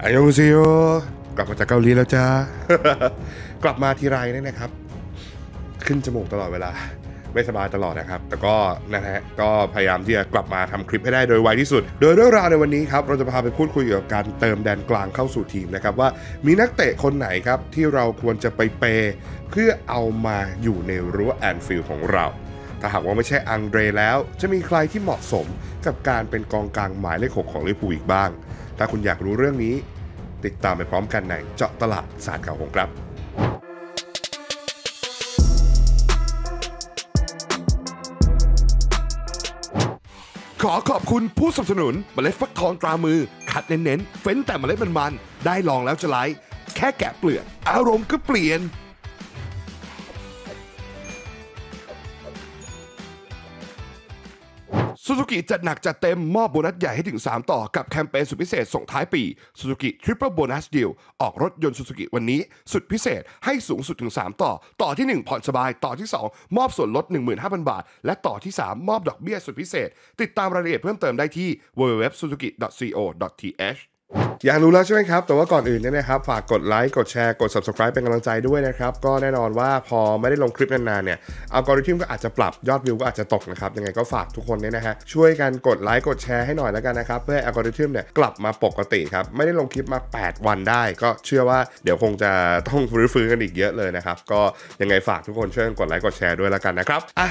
อันยองเซโยกลับมาจากเกาหลีแล้วจ้า กลับมาทีไรนี่นะครับขึ้นจมูกตลอดเวลาไม่สบายตลอดนะครับแต่ก็นะฮะก็พยายามที่จะกลับมาทำคลิปให้ได้โดยไวที่สุดโดยเรื่องราวในวันนี้ครับเราจะพาไปพูดคุยเกี่ยวกับการเติมแดนกลางเข้าสู่ทีมนะครับว่ามีนักเตะคนไหนครับที่เราควรจะไปเปย์เพื่อเอามาอยู่ในรั้วแอนฟิลด์ของเราถ้าหากว่าไม่ใช่อังเดรแล้วจะมีใครที่เหมาะสมกับการเป็นกองกลางหมายเลข 6ของลิเวอร์พูลอีกบ้างถ้าคุณอยากรู้เรื่องนี้ติดตามไปพร้อมกันในเจาะตลาดศาสตร์เก่าของครับขอขอบคุณผู้สนับสนุนเมล็ดฟักทองตรามือคัดเน้นๆเฟ้นแต่เมล็ดมันๆได้ลองแล้วจะไล่แค่แกะเปลือกอารมณ์ก็เปลี่ยนSuzuki จัดหนักจัดเต็มมอบโบนัสใหญ่ให้ถึง3ต่อกับแคมเปญสุดพิเศษส่งท้ายปี Suzuki Triple Bonus Deal ออกรถยนต์ Suzuki วันนี้สุดพิเศษให้สูงสุดถึง3ต่อต่อที่1ผ่อนสบายต่อที่2มอบส่วนลด 15,000 บาทและต่อที่3มอบดอกเบี้ยสุดพิเศษติดตามรายละเอียดเพิ่มเติมได้ที่ www.suzuki.co.thอยากรู้แล้วใช่ไหมครับแต่ว่าก่อนอื่นเนี่ยนะครับฝากกดไลค์กดแชร์กด Subscribe เป็นกำลังใจด้วยนะครับก็แน่นอนว่าพอไม่ได้ลงคลิปนานๆเนี่ยอัลกอริทึมก็อาจจะปรับยอดวิวก็อาจจะตกนะครับยังไงก็ฝากทุกคนเนี่ยนะฮะช่วยกันกดไลค์กดแชร์ให้หน่อยแล้วกันนะครับเพื่ออัลกอริทึมเนี่ยกลับมาปกติครับไม่ได้ลงคลิปมา8วันได้ก็เชื่อว่าเดี๋ยวคงจะต้องฟื้นกันอีกเยอะเลยนะครับก็ยังไงฝากทุกคนช่วยกดไลค์กดแชร์ด้วยแล้วกันนะครับอ่ะ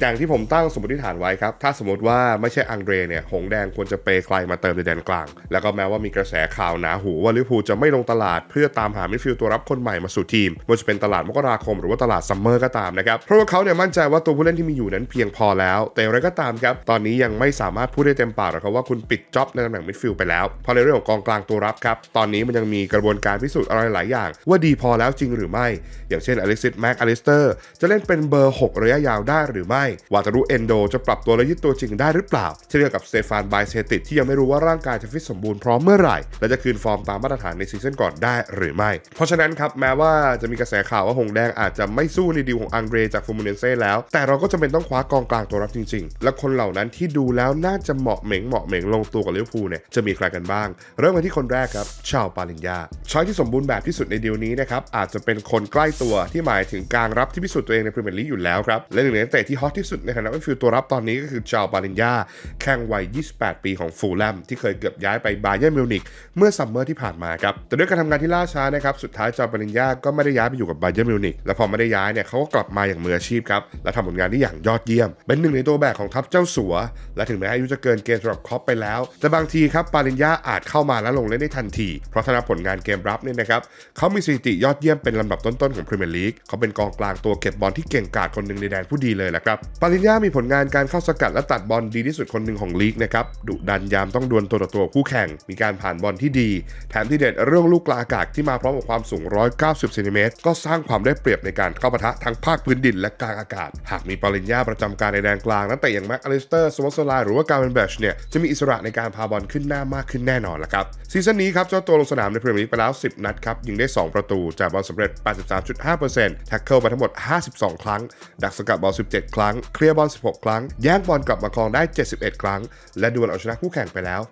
อย่างที่ผมตั้งสมมติฐานไว้ครับถ้าสมมติว่าไม่ใช่อังเดรเนี่ยหงแดงควรจะเปย์ใครมาเติมในแดนกลางแล้วก็แม้ว่ามีกระแสข่าวหนาหูว่าลิเวอร์พูลจะไม่ลงตลาดเพื่อตามหามิดฟิลด์ตัวรับคนใหม่มาสู่ทีมว่าจะเป็นตลาดมกราคมหรือว่าตลาดซัมเมอร์ก็ตามนะครับเพราะว่าเขาเนี่ยมั่นใจว่าตัวผู้เล่นที่มีอยู่นั้นเพียงพอแล้วแต่อะไรก็ตามครับตอนนี้ยังไม่สามารถพูดได้เต็มปากหรอกครับว่าคุณปิดจ็อบในตำแหน่งมิดฟิลด์ไปแล้วเพราะในเรื่องของกองกลางตัวรับครับตอนนี้มันยังมีกระบวนการพิสูจน์อะไรหลายอย่างว่าดีพอแล้วจริงหรือไม่อย่างเช่นอเล็กซิส แม็กอลิสเตอร์จะเล่นเป็นเบอร์ 6 ระยะยาวได้หรือไม่วาตารุเอนโดจะปรับตัวและยึดตัวจริงได้หรือเปล่าเช่นเดียวกับสเตฟานไบเซติชที่ยังไม่รู้ว่าร่างกายจะฟิตสมบูรณ์พร้อมเมื่อไหร่และจะคืนฟอร์มตามมาตรฐานในซีซั่นก่อนได้หรือไม่เพราะฉะนั้นครับแม้ว่าจะมีกระแสข่าวว่าหงแดงอาจจะไม่สู้ในดีลของอังเดรจากฟูมิเนเซ่แล้วแต่เราก็จำเป็นต้องคว้ากองกลางตัวรับจริงๆและคนเหล่านั้นที่ดูแล้วน่าจะเหมาะเหม่งลงตัวกับลิเวอร์พูลเนี่ยจะมีใครกันบ้างเริ่มกันที่คนแรกครับชาวปาลินยาช้อยที่สมบูรณ์แบบที่สุดในดีลนี้นะครับอาจจะเป็นคนใกล้ตัวที่หมายถึงกลางรับที่พิสูจน์ตัวเองในพรีเมียร์ลีกอยู่แล้วครับและหนึ่งในนักเตะที่ฮอตที่สุดในฐานะมิดฟิลด์ตัวรับตอนนี้ก็คือชาวปาลินยาแข้งวัย28ปีของฟูลแลมที่เคยเกือบย้ายไปบาเยิร์นมิวนิกเมื่อซัมเมอร์ที่ผ่านมาครับแต่ด้วยการทำงานที่ล่าช้านะครับสุดท้ายชาวปาลินยาก็ไม่ได้ย้ายไปอยู่กับบาเยิร์นมิวนิกและพอไม่ได้ย้ายเนี่ยเขาก็กลับมาอย่างมืออาชีพครับและทำผลงานที่อย่างยอดเยี่ยมเป็นหนึ่งในตัวแบกของทัพเจ้าสัวและถึงแม้อายุจะเกินเกณฑ์สำหรับคล็อปไปแล้วแต่บางทีครับปาลินยาอาจเข้ามาและลงเล่นได้ทันทีเพราะทำผลงานเกมรับเนี่ยนะครับเขามีสถิติยอดเยี่ยมเป็นลำดับต้นๆของพรีเมียร์ลีกเขาเป็นกองกลางตัวเก็บบอลที่เก่งกาจคนหนึ่งในแดนผู้ดีเลยนะครับปาลินยามีผลงานการเข้าสกัดและตัดบอลดีที่สุดคนหนึ่งของลีกนะครับดุดันยามต้องดวลตัวต่อตัวคู่แข่งมีการผ่านบอลที่ดีแถมที่เด็ดเรื่องลูกกลางอากาศที่มาพร้อมกับความสูง190 เซนติเมตรก็สร้างความได้เปรียบในการเข้าปะทะทั้งภาคพื้นดินและกลางอากาศหากมีปาลินยาประจำการในแดนกลางนักเตะอย่างแม็กอลิสเตอร์สวอสไลหรือว่าการ์เวนแบชเนี่ยจะมีอิสระในการพาบอลขึ้นหน้ามากขึ้นแน่นอนละครับซีซั่นนี้ครับเจ้าตัวลงสนามในพรีเมียร์ลีกไปแล้ว10นัดครับยิงได้2ประตูจากบอลสำเร็จ 83.5% แท็กเกิลไปทั้งหมด 52 ครั้งดักสกัดบอล 17 ครั้งเคลียร์บอล 16 ครั้งแย่งบอลกลับมาครองได้ 71 ครั้งและดวลเอาชนะคู่แข่งไปแล้ว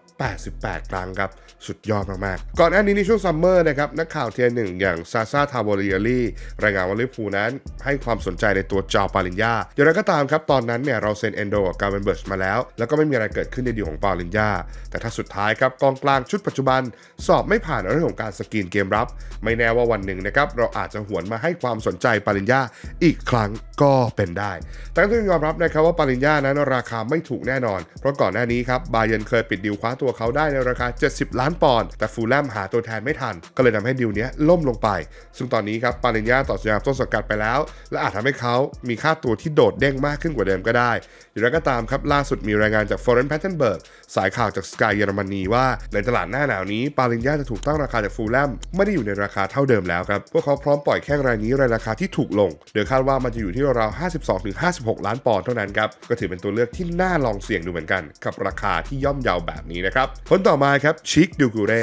88 ครั้งครับสุดยอดมากๆก่อนหน้านี้ในช่วงซัมเมอร์นะครับนักข่าวเทียร์หนึ่งอย่างซาซาทาโบเรียรี่รายงานว่าลิเวอร์พูลนั้นให้ความสนใจในตัวจาวปาลินยาอย่างไรก็ตามครับตอนนั้นเนี่ยเราเซ็นเอนโดกับการ์เวนเบิร์ชมาแล้วแล้วก็ไม่มีอะไรเกิดขึ้นในดีลของปาลินยาแต่ถ้าสุดท้ายครับกองกลางชุดปัจจุบันสอบไม่ผ่านเรื่องของการสกรีนเกมรับไม่แน่ว่าวันหนึ่งนะครับเราอาจจะหวนมาให้ความสนใจปาลินยาอีกครั้งก็เป็นได้แต่ต้องยอมรับนะครับว่าปาลินยานั้นราคาไม่ถูกแน่นอนเพราะก่อนหน้านี้ครับบาเยิร์นเคยปิดดีลคว้าตัวเขาได้ในราคา70 ล้านปอนด์แต่ฟูลแลมหาตัวแทนไม่ทันก็เลยทำให้ดีลนี้ล่มลงไปซึ่งตอนนี้ครับปาลินยาต่อสัญญาต้นสังกัดไปแล้วและอาจทำให้เขามีค่าตัวที่โดดเด้งมากขึ้นกว่าเดิมก็ได้อย่างไรก็ตามครับล่าสุดมีรายงานจากฟอเรนแพทเทนเบิร์กสายข่าวจากสกายเยอรมนีว่าในตลาดหน้าหนาวนี้ปาลินยาจะถูกตั้งราคาจากฟูลแลมไม่ได้อยู่ในราคาเท่าเดิมแล้วครับพวกเขาพร้อมปล่อยแข้งรายนี้ในราคาที่ถูกลงโดยคาดว่ามันจะอยู่ที่ราว52ถึง56ล้านปอนด์เท่านั้นครับก็ถือเป็นตัวเลือกที่น่าลองเสี่ยงดูเหมือนกันกับราคาที่ย่อมเยาแบบนี้นะครับคนต่อมาครับชิค ดิวกูเร่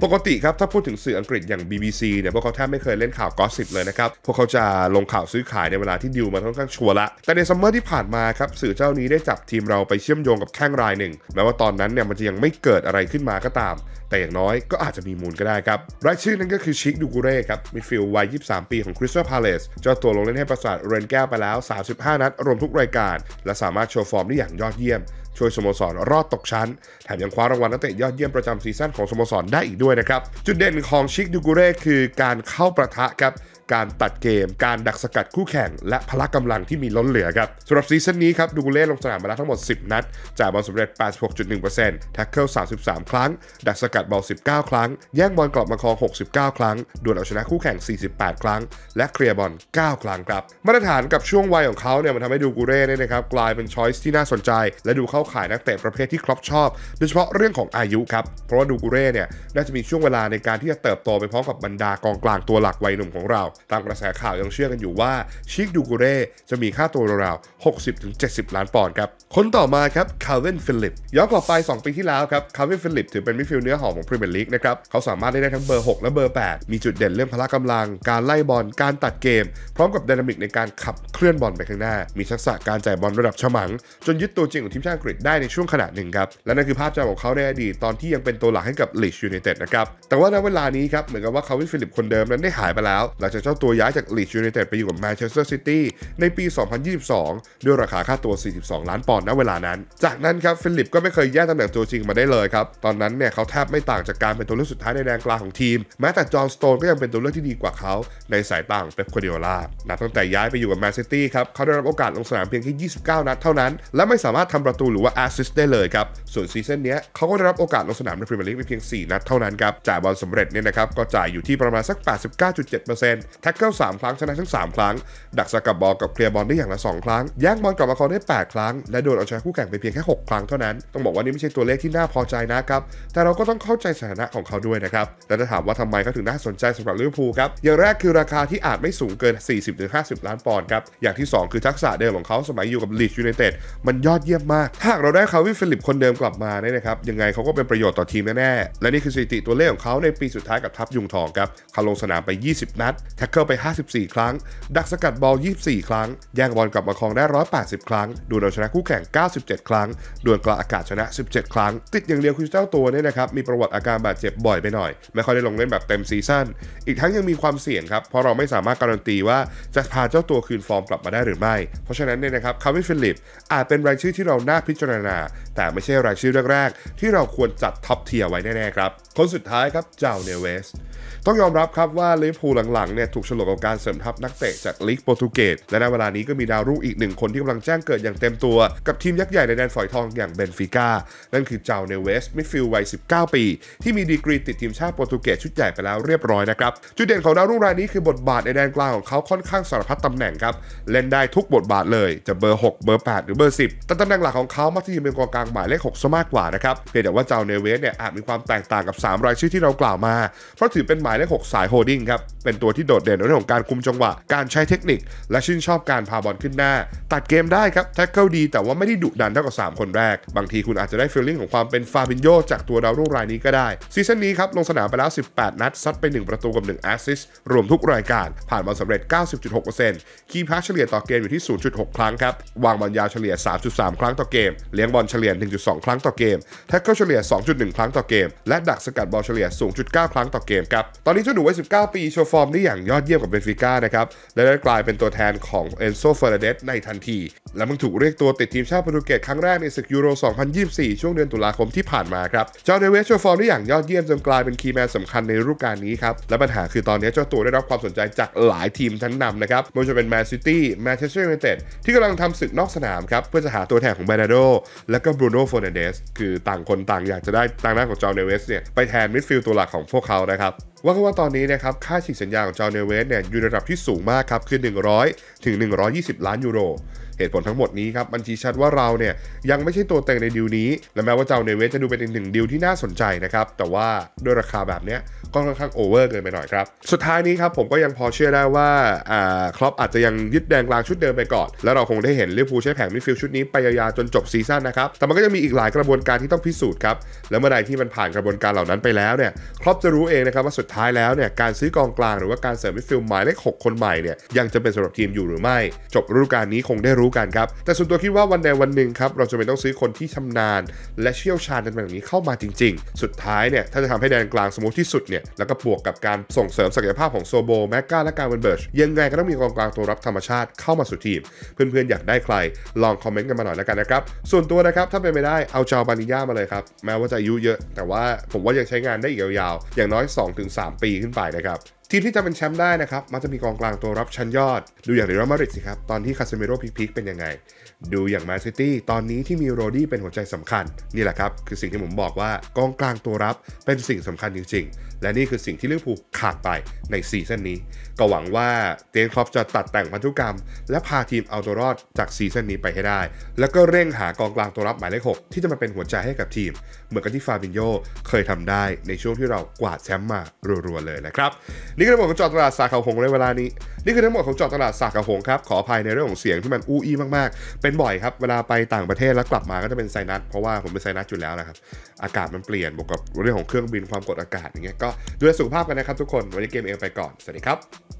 ปกติครับถ้าพูดถึงสื่ออังกฤษอย่าง BBC เนี่ยพวกเขาแทบไม่เคยเล่นข่าวกอสซิปเลยนะครับพวกเขาจะลงข่าวซื้อขายในเวลาที่ดิวมันค่อนข้างชัวร์ละแต่ในซัมเมอร์ที่ผ่านมาครับสื่อเจ้านี้ได้จับทีมเราไปเชื่อมโยงกับแข้งรายหนึ่งแม้ว่าตอนนั้นเนี่ยมันจะยังไม่เกิดอะไรขึ้นมาก็ตาม แต่อย่างน้อยก็อาจจะมีมูลก็ได้ครับรายชื่อนั้นก็คือชิคดูกูเร่ครับมิดฟิลด์วัย23 ปีของคริสตัลพาเลซเจ้าตัวลงเล่นให้ปราสาทเรนแก้วไปแล้ว35 นัดรวมทุกรายการและสามารถโชว์ฟอร์มได้อย่างยอดเยี่ยมช่วยสโมสรรอดตกชั้นแถมยังคว้ารางวัลนักเตะยอดเยี่ยมประจำซีซั่นของสโมสรได้อีกด้วยนะครับจุดเด่นของชิคดูกูเร่คือการเข้าประทะครับการตัดเกมการดักสกัดคู่แข่งและพละกำลังที่มีล้นเหลือครับสำหรับซีซั่นนี้ครับดูกูเร่ลงสนามมาแล้วทั้งหมด10 นัดจ่ายบอลสำเร็จ 86.1% แท็กเกิล 33 ครั้งดักสกัดบอล 19 ครั้งแย่งบอลกรอบมาครอง 69 ครั้งดวลเอาชนะคู่แข่ง 48 ครั้งและเคลียร์บอล 9 ครั้งครับมาตรฐานกับช่วงวัยของเขาเนี่ยมันทำให้ดูกูเร่เนี่ยนะครับกลายเป็นช้อยส์ที่น่าสนใจและดูเข้าข่ายนักเตะประเภทที่คล็อปชอบโดยเฉพาะเรื่องของอายุครับเพราะว่าดูกูเร่เนี่ยน่าจะมีช่วงเวลาในการที่จะเติบโตไปพร้อมกับบรรดากองกลางตัวหลักวัยหนุ่มของเราตามกระแสข่าวยังเชื่อกันอยู่ว่าชิคดูกูเร่จะมีค่าตัวราวๆ 60-70 ล้านปอนด์ครับคนต่อมาครับคาร์เวนฟิลิปย้อนกลับไป2 ปีที่แล้วครับคาร์เวนฟิลิปถือเป็นมิดฟิลด์เนื้อหอมของพรีเมียร์ลีกนะครับเขาสามารถเล่นได้ทั้งเบอร์6และเบอร์8มีจุดเด่นเรื่องพละกำลังการไล่บอลการตัดเกมพร้อมกับไดนามิกในการขับเคลื่อนบอลไปข้างหน้ามีทักษะการจ่ายบอลระดับฉมังจนยึดตัวจริงของทีมชาติอังกฤษได้ในช่วงขณะหนึ่งครับและนั่นคือภาพจำของเขาในอดีตตอนที่ยังเป็นตัวหลักให้กับลีดส์ยูไนเต็ดนะครับแต่ว่าณเวลานี้ครับเหมือนกับว่าคาร์เวนฟิลิปคนเดิมนั้นได้หายไปแล้วหลังจากเจ้าตัวย้ายจากลีดส์ยูไนเต็ดไปอยู่กับแมนเชสเตอร์ซิตี้ในปี 2022 ด้วยราคาค่าตัว 42 ล้านปอนด์ณเวลานั้นจากนั้นครับฟิลิปก็ไม่เคยแย่ตำแหน่งตัวจริงมาได้เลยครับตอนนั้นเนี่ยเขาแทบไม่ต่างจากการเป็นตัวเลือกสุดท้ายในแดนกลางของทีมแม้แต่จอห์นสโตนก็ยังเป็นตัวเลือกที่ดีกว่าเขาในสายตาของเป๊ป กัวร์ดิโอลานับตั้งแต่ย้ายไปอยู่กับแมนซิตี้ครับเขาได้รับโอกาสลงสนามเพียงแค่29 นัดเท่านั้นและไม่สามารถทำประตูหรือว่าแอสซิสต์ได้เลยครับส่วนซีซั่นนี้เขาก็ได้รับโอกาสลงสนามในพรีเมียร์ลีกเพียง4 นัดเท่านั้นครับจ่ายบอลสำเร็จเนี่ยนะครับก็จ่ายอยู่ที่ประมาณสัก 89.7% แท็กเกิล 3 ครั้งชนะทั้ง 3 ครั้งดักสกัดบอลกับเคลียร์บอลได้อย่างละ 2 ครั้งแย่งบอลกลับมาครองได้ 8 ครั้งและโดนเอาชนะคู่แข่งไปเพียงแค่ 6 ครั้งเท่านั้นต้องบอกว่านี่ไม่ใช่ตัวเลขที่น่าพอใจนะครับแต่เราก็ต้องเข้าใจสถานะของเขาด้วยนะครับและถ้าถามว่าทำไมเขาถึงน่าสนใจสำหรับลิเวอร์พูลครับอย่างแรกคือราคาที่อาจไม่สูงเกิน 40-50 ล้านปอนด์ครับอย่างที่ 2 คือทักษะเดิมของเขาสมัยอยู่กับลีดส์ยูไนเต็ดมันยอดเยี่ยมมากถ้าเราได้คาร์วิน ฟิลิปคนเดิมกลับมาเนี่ยนะครับยังไงเขาก็เป็นประโยชน์ต่อทีมแน่ๆและนี่คือสถิติตัวเลขของเขาในปีสุดท้ายกับทัพยุงทองครับเขาลงสนามไป20 นัดแท็กเกิลไป54 ครั้งดักสกัดบอล24 ครั้งแย่งบอลกลับมาครองได้180 ครั้งดวลเอาชนะคู่แข่ง97 ครั้งดวลกลางอากาศชนะ17 ครั้งติดอย่างเดียวคือเจ้าตัวเนี่ยนะครับมีประวัติอาการบาดเจ็บบ่อยไปหน่อยไม่ค่อยได้ลงเล่นแบบเต็มซีซั่นอีกทั้งยังมีความเสี่ยงครับเพราะเราไม่สามารถการันตีว่าจะพาเจ้าตัวคืนฟอร์มกลับมาได้หรือไม่เพราะฉะนั้นเนี่ยนะครับคาร์วิน ฟิลิปอาจเป็นรายชื่อที่เราน่าพิจารณาแต่ไม่ใช่รายชื่อแรกๆที่เราควรจัดท็อปเทียร์ไว้แน่ๆครับคนสุดท้ายครับเจ้าเนเวสต้องยอมรับครับว่าลิเวอร์พูลหลังๆเนี่ยถูกฉลกกับการเสริมทัพนักเตะจากลีกโปรตุเกสและในเวลานี้ก็มีดาวรุ่งอีกหนึ่งคนที่กำลังแจ้งเกิดอย่างเต็มตัวกับทีมยักษ์ใหญ่ในแดนฝอยทองอย่างเบนฟิก้านั่นคือเจ้าเนเวสมิดฟิลด์วัย19 ปีที่มีดีกรีติดทีมชาติโปรตุเกสชุดใหญ่ไปแล้วเรียบร้อยนะครับจุดเด่นของดาวรุ่งรายนี้คือบทบาทในแดนกลางของเขาค่อนข้างสารพัดตำแหน่งครับเล่นได้ทุกบทบาทเลยจะเบอร์6เบอร์8หรือเบอร์10แต่ตำแหน่งหลักของเขามักจะยืนเป็นกองกลางหมายเลข6ซะมากกว่านะครับเพียงแต่ว่าเจ้าเนเวสเนี่ยอาจมีความแตกต่างกับ3รายชื่อที่เรากล่าวมาเพราะถือเป็นหมายเลข6สายโฮดิ้งครับเป็นตัวที่โดดเด่นในเรื่องของการคุมจังหวะการใช้เทคนิคและชื่นชอบการพาบอลขึ้นหน้าตัดเกมได้ครับแท็กเกิลดีแต่ว่าไม่ได้ดุดันเท่ากับ3 คนแรกบางทีคุณอาจจะได้ฟีลลิ่งของความเป็นฟาบินโญจากตัวดาวรุ่งรายนี้ก็ได้ซีซั่นนี้ครับลงสนามไปแล้ว18 นัดซัดไป1 ประตูกับ1 แอสซิสต์รวมทุกรายการผ่านบอลสำเร็จ 90.6% คีย์พาสเฉลี่ยต่อเกมอยู่ที่ 0.6 ครั้งครับวางบอลยาวเฉลี่ย 3.3 ครั้งต่อเกมเลี้ยงบอลเฉลี่ย 1.2 ครั้งต่อเกมแท็กเกิลเฉลี่ย 2.1 ครั้งต่อเกมและดักสกัดบอลเฉลี่ย 0.9 ครั้งต่อเกมครับตอนนี้เจ้าหนูวัย19 ปีโชว์ฟอร์มได้อย่างยอดเยี่ยมกับเบนฟิก้านะครับและได้กลายเป็นตัวแทนของเอนโซ เฟอร์นันเดสในทันทีและมันถูกเรียกตัวติดทีมชาติโปรตุเกสครั้งแรกในศึกยูโร 2024 ช่วงเดือนตุลาคมที่ผ่านมาครับเจ้าเนเวสโชว์ฟอร์มได้อย่างยอดเยี่ยมจนกลายเป็นคีย์แมนสำคัญในฤดูกาลนี้ครับและปัญหาคือตอนนี้เจ้าตัวได้รับความสนใจจากหลายทีมชั้นนำนะครับไม่ว่าจะเป็นแมนซิตี้แมนเชสเตอร์ยูไนเต็ดที่กำลังทำศึกนอกสนามครับเพื่อจะหาตัวแทนของเบนาโดและก็บรูโน่เฟอร์นันเดสคือต่างคนต่างอยากจะได้ทางด้านของเจ้าเนเวสเนี่ยไปแทนมิดฟิลด์ตัวหลักของพวกเขานะครับว่ากันว่าตอนนี้นะครับค่าฉีกสัญญาของเจ้าเนเวสเนี่ยอยู่ในระดับที่สูงมากครับคือ100-120 ล้านยูโรเหตุผลทั้งหมดนี้ครับมันชี้ชัดว่าเราเนี่ยยังไม่ใช่ตัวเต็งในดีลนี้และแม้ว่าเจ้าเนเวสจะดูเป็นอีกหนึ่งดีลที่น่าสนใจนะครับแต่ว่าด้วยราคาแบบนี้ก็ค่อนข้างโอเวอร์เกินไปหน่อยครับสุดท้ายนี้ครับผมก็ยังพอเชื่อได้ว่าคล็อปอาจจะยังยึดแดนกลางชุดเดิมไปก่อนและเราคงได้เห็นลิเวอร์พูลใช้แผงมิดฟิลด์ชุดนี้ไปยาวๆจนจบซีซั่นนะครับแต่มันก็ยังมีอีกหลายกระบวนการที่ต้องพิสูจน์ครับและเมื่อใดที่มันผ่านกระบวนการเหล่านั้นไปแล้วเนี่ยคล็อปจะรู้เองนะครับว่าสุด ท้ายแล้วเนี่ยการซื้อกองกลางหรือว่าการเสริมมิดฟิลด์หมายเลข6คนใหม่เนี่ยยังจะเป็นสำหรับทีมอยู่หรือไม่จบฤดูกาลนี้คงได้รู้กันครับแต่ส่วนตัวคิดว่าวันใดวันหนึ่งครับเราจะเป็นต้องซื้อคนที่ชำนาญและเชี่ยวชาญในตำแหน่งนี้เข้ามาจริงๆสุดท้ายเนี่ยถ้าจะทำให้แดนกลางสมูทที่สุดเนี่ยแล้วก็บวกกับการส่งเสริมศักยภาพของโซโบแม็กกาและการเวนเบิร์ชยังไงก็ต้องมีกองกลางตัวรับธรรมชาติเข้ามาสู่ทีมเพื่อนๆอยากได้ใครลองคอมเมนต์กันมาหน่อยแล้วกันนะครับส่วนตัวนะครับถ้าเป็นไม่ได้เอาเจ้าบานิญามาเลยครับแม้ว่าจะอายุเยอะแต่ว่าผมว่ายังใช้งานได้อีกยาวๆอย่างน้อย 2-3 ปีขึ้นไปนะครับทีมที่จะเป็นแชมป์ได้นะครับมันจะมีกองกลางตัวรับชั้นยอดดูอย่างเรอัลมาดริดสิครับตอนที่คาซิเมโร่พีคๆเป็นยังไงดูอย่างแมนซิตี้ตอนนี้ที่มีโรดี้เป็นหัวใจสำคัญนี่แหละครับคือสิ่งที่ผมบอกว่ากองกลางตัวรับเป็นสิ่งสำคัญจริงๆและนี่คือสิ่งที่ลิเวอร์พูลขาดไปในซีซั่นนี้ก็หวังว่าเตนคล็อปจะตัดแต่งพันธุกรรมและพาทีมเอาตัวรอดจากซีซั่นนี้ไปให้ได้แล้วก็เร่งหากองกลางตัวรับหมายเลข6ที่จะมาเป็นหัวใจให้กับทีมเหมือนกับที่ฟาบินโญ่เคยทำได้ในช่วงที่เรากวาดแชมป์มารัวๆเลยนะครับนี่คือทั้งหมดของเจาะตลาดสาขาหงในเวลานี้นี่คือทั้งหมดของเจาะตลาดสาขาหงครับขออภัยในเรื่องของเสียงที่มันอู้อี้มากๆเป็นบ่อยครับเวลาไปต่างประเทศแล้วกลับมาก็จะเป็นไซนัสเพราะว่าผมเป็นไซนัสอยู่แล้วนะครับอากาศมันเปลี่ยนบวกกับเรื่องของเครื่องบินความกดอากาศอย่างเงี้ยก็ดูแลสุขภาพกันนะครับทุกคนวันนี้เกมเองไปก่อนสวัสดีครับ